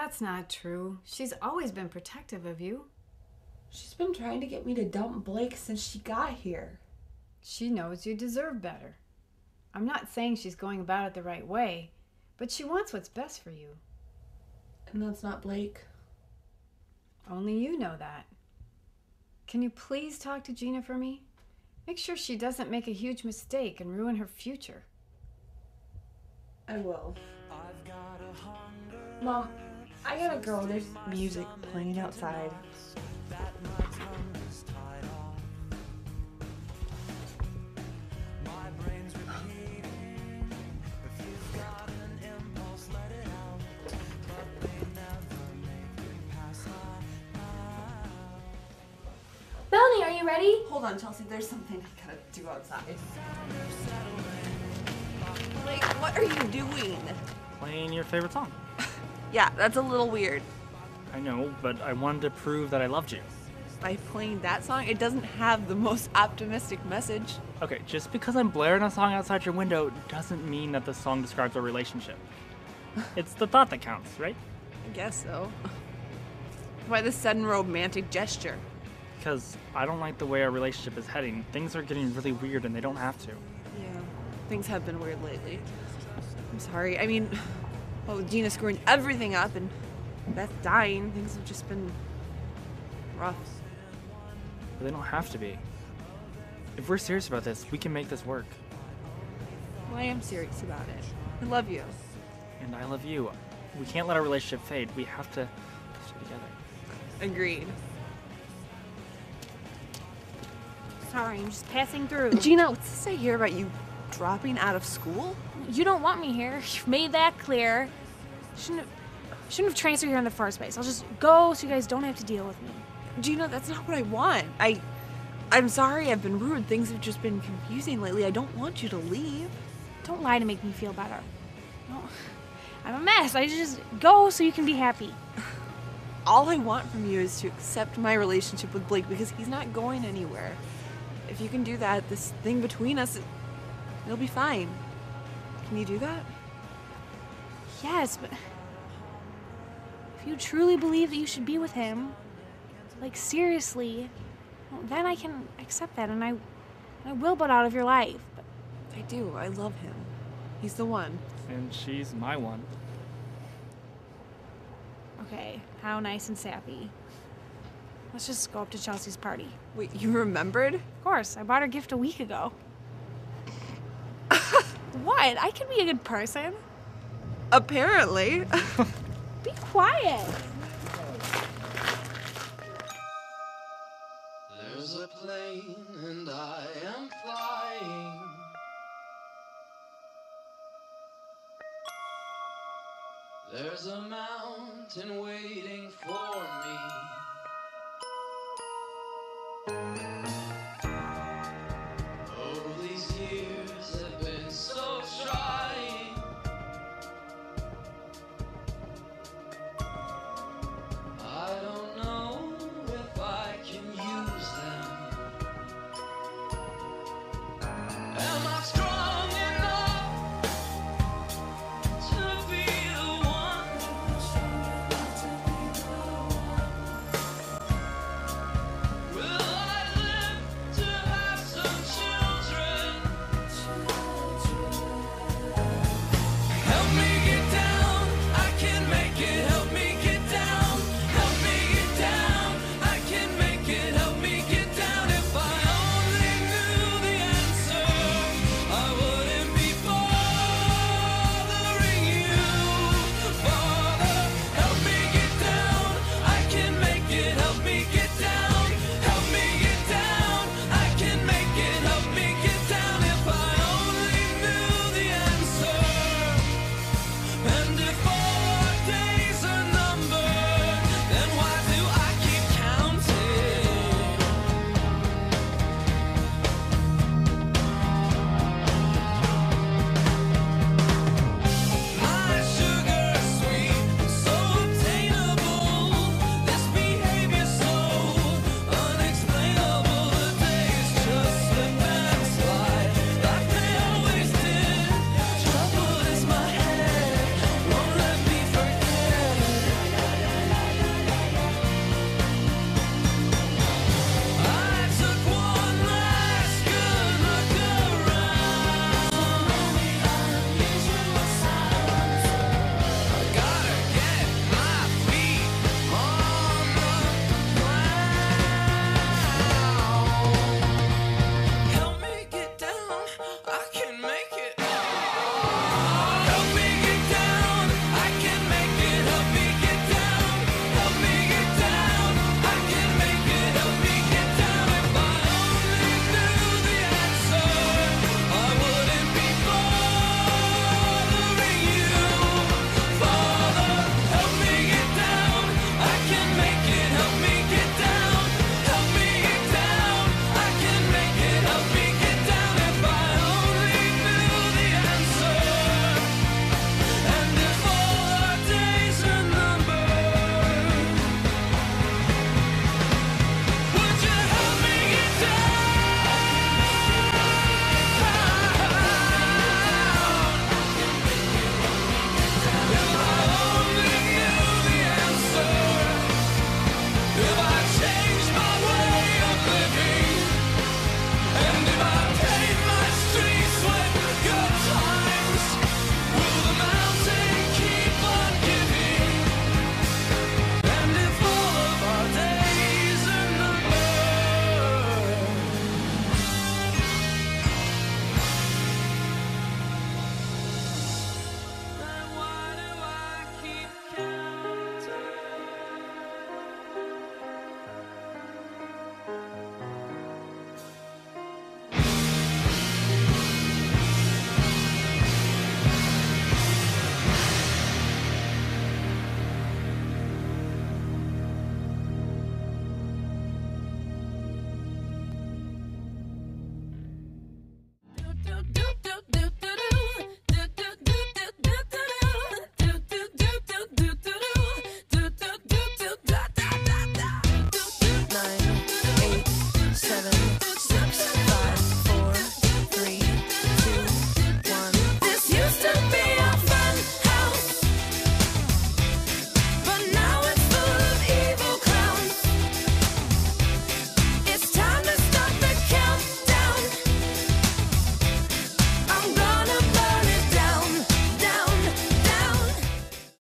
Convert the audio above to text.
That's not true. She's always been protective of you. She's been trying to get me to dump Blake since she got here. She knows you deserve better. I'm not saying she's going about it the right way, but she wants what's best for you. And that's not Blake. Only you know that. Can you please talk to Gina for me? Make sure she doesn't make a huge mistake and ruin her future. I will. Mom, I gotta go. There's music playing outside. Melony, are you ready? Hold on, Chelsea. There's something I gotta do outside. Blake, what are you doing? Playing your favorite song. Yeah, that's a little weird. I know, but I wanted to prove that I loved you. By playing that song, it doesn't have the most optimistic message. Okay, just because I'm blaring a song outside your window doesn't mean that the song describes our relationship. It's the thought that counts, right? I guess so. Why this sudden romantic gesture? Because I don't like the way our relationship is heading. Things are getting really weird and they don't have to. Yeah, things have been weird lately. I'm sorry, I mean, well, Gina screwing everything up and Beth dying, things have just been rough. But they don't have to be. If we're serious about this, we can make this work. Well, I am serious about it. I love you. And I love you. We can't let our relationship fade. We have to stay together. Agreed. Sorry, I'm just passing through. Gina, what's this I hear about you dropping out of school? You don't want me here. You've made that clear. Shouldn't have transferred here in the first place. I'll just go so you guys don't have to deal with me. Gina, that's not what I want. I'm sorry I've been rude. Things have just been confusing lately. I don't want you to leave. Don't lie to make me feel better. No, I'm a mess. I just go so you can be happy. All I want from you is to accept my relationship with Blake because he's not going anywhere. If you can do that, this thing between us, it'll be fine. Can you do that? Yes, but if you truly believe that you should be with him, like seriously, well, then I can accept that and I will butt out of your life. But I do. I love him. He's the one. And she's my one. Okay, how nice and sappy. Let's just go up to Chelsea's party. Wait, you remembered? Of course. I bought her gift a week ago. What? I can be a good person. Apparently. Be quiet. There's a plane and I am flying. There's a mountain waiting for me.